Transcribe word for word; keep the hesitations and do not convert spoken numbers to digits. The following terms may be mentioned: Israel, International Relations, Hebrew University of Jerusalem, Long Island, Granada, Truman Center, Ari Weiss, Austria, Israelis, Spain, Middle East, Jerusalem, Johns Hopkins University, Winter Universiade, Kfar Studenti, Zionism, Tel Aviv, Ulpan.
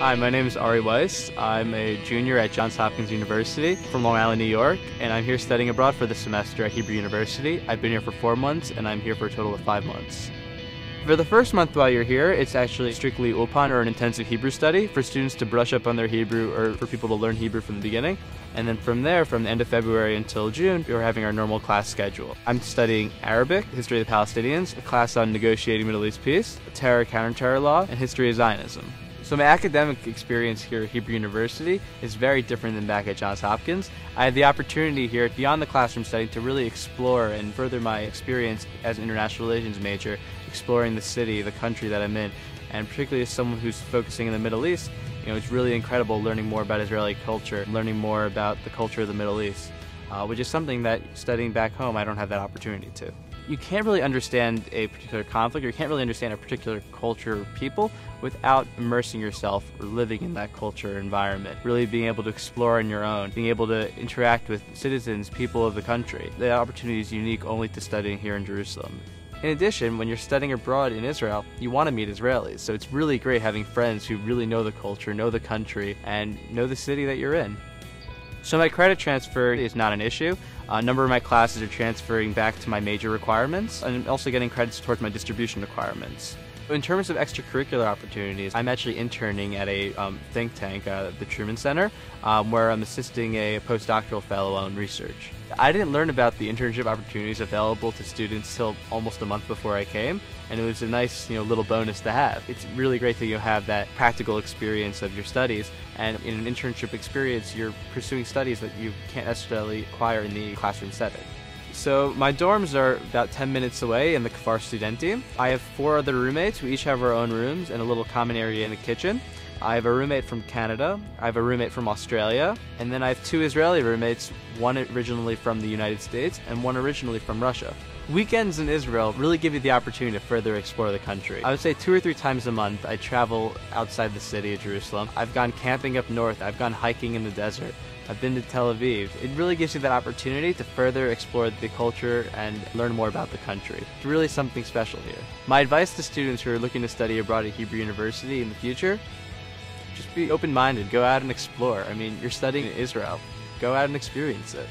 Hi, my name is Ari Weiss. I'm a junior at Johns Hopkins University from Long Island, New York, and I'm here studying abroad for the semester at Hebrew University. I've been here for four months, and I'm here for a total of five months. For the first month while you're here, it's actually strictly Ulpan, or an intensive Hebrew study, for students to brush up on their Hebrew or for people to learn Hebrew from the beginning. And then from there, from the end of February until June, we're having our normal class schedule. I'm studying Arabic, History of the Palestinians, a class on negotiating Middle East peace, terror, counter-terror law, and history of Zionism. So my academic experience here at Hebrew University is very different than back at Johns Hopkins. I had the opportunity here, beyond the classroom study, to really explore and further my experience as an international relations major, exploring the city, the country that I'm in, and particularly as someone who's focusing in the Middle East, you know, it's really incredible learning more about Israeli culture, learning more about the culture of the Middle East, uh, which is something that studying back home I don't have that opportunity to. You can't really understand a particular conflict, or you can't really understand a particular culture or people without immersing yourself or living in that culture or environment. Really being able to explore on your own, being able to interact with citizens, people of the country. The opportunity is unique only to studying here in Jerusalem. In addition, when you're studying abroad in Israel, you want to meet Israelis, so it's really great having friends who really know the culture, know the country, and know the city that you're in. So my credit transfer is not an issue. A number of my classes are transferring back to my major requirements, and I'm also getting credits towards my distribution requirements. In terms of extracurricular opportunities, I'm actually interning at a um, think tank, uh, the Truman Center, um, where I'm assisting a postdoctoral fellow on research. I didn't learn about the internship opportunities available to students till almost a month before I came, and it was a nice, you know, little bonus to have. It's really great that you have that practical experience of your studies, and in an internship experience, you're pursuing studies that you can't necessarily acquire in the classroom setting. So my dorms are about ten minutes away in the Kfar Studenti. I have four other roommates. We each have our own rooms and a little common area in the kitchen. I have a roommate from Canada, I have a roommate from Australia, and then I have two Israeli roommates, one originally from the United States and one originally from Russia. Weekends in Israel really give you the opportunity to further explore the country. I would say two or three times a month I travel outside the city of Jerusalem. I've gone camping up north, I've gone hiking in the desert, I've been to Tel Aviv. It really gives you that opportunity to further explore the culture and learn more about the country. It's really something special here. My advice to students who are looking to study abroad at Hebrew University in the future, just be open-minded, go out and explore. I mean, you're studying in Israel, go out and experience it.